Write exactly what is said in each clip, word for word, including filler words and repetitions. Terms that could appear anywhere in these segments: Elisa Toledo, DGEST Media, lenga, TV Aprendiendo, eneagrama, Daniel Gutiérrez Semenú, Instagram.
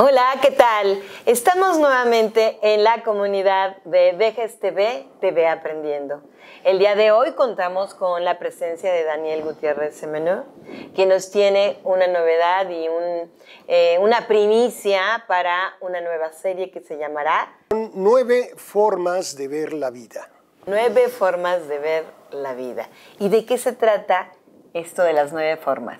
Hola, ¿qué tal? Estamos nuevamente en la comunidad de D G E S T T V, T V Aprendiendo. El día de hoy contamos con la presencia de Daniel Gutiérrez Semenú, quien nos tiene una novedad y un, eh, una primicia para una nueva serie que se llamará... Nueve formas de ver la vida. Nueve formas de ver la vida. ¿Y de qué se trata esto de las nueve formas?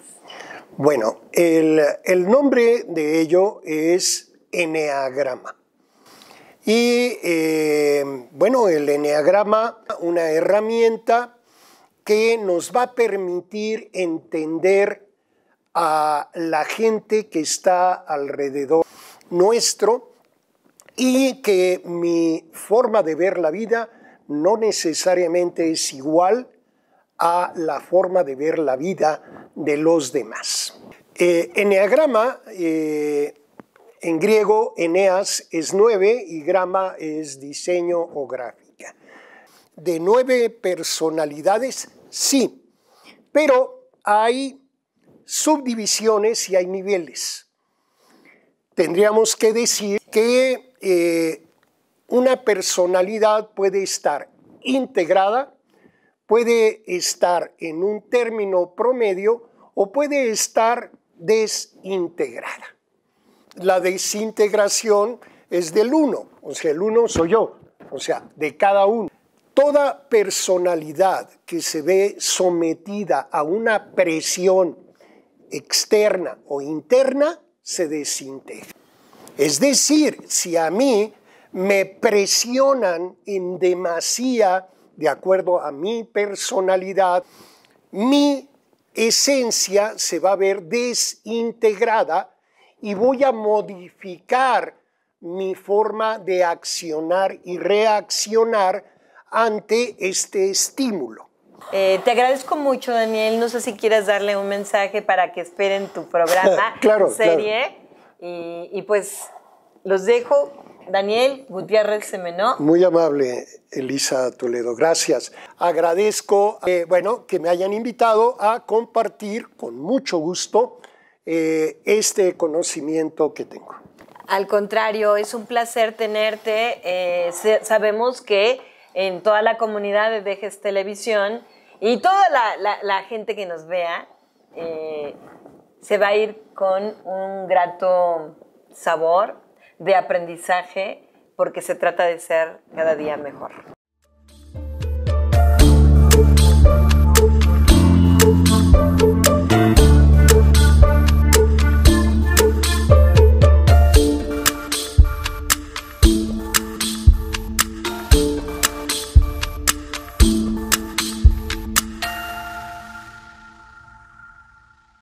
Bueno, el, el nombre de ello es eneagrama. Y eh, bueno, el eneagrama es una herramienta que nos va a permitir entender a la gente que está alrededor nuestro y que mi forma de ver la vida no necesariamente es igual a la forma de ver la vida de los demás. Eh, eneagrama, eh, en griego, eneas es nueve y grama es diseño o gráfica. De nueve personalidades, sí, pero hay subdivisiones y hay niveles. Tendríamos que decir que eh, una personalidad puede estar integrada, puede estar en un término promedio o puede estar desintegrada. La desintegración es del uno, o sea, el uno soy yo, o sea, de cada uno. Toda personalidad que se ve sometida a una presión externa o interna se desintegra. Es decir, si a mí me presionan en demasía de acuerdo a mi personalidad, mi esencia se va a ver desintegrada y voy a modificar mi forma de accionar y reaccionar ante este estímulo. Eh, te agradezco mucho, Daniel. No sé si quieres darle un mensaje para que esperen tu programa, claro, serie. Claro. Y, y pues los dejo. Daniel Gutiérrez Semenú. Muy amable, Elisa Toledo, gracias. Agradezco eh, bueno, que me hayan invitado a compartir con mucho gusto eh, este conocimiento que tengo. Al contrario, es un placer tenerte. Eh, sabemos que en toda la comunidad de D G E S T Televisión y toda la, la, la gente que nos vea eh, se va a ir con un grato sabor de aprendizaje, porque se trata de ser cada día mejor.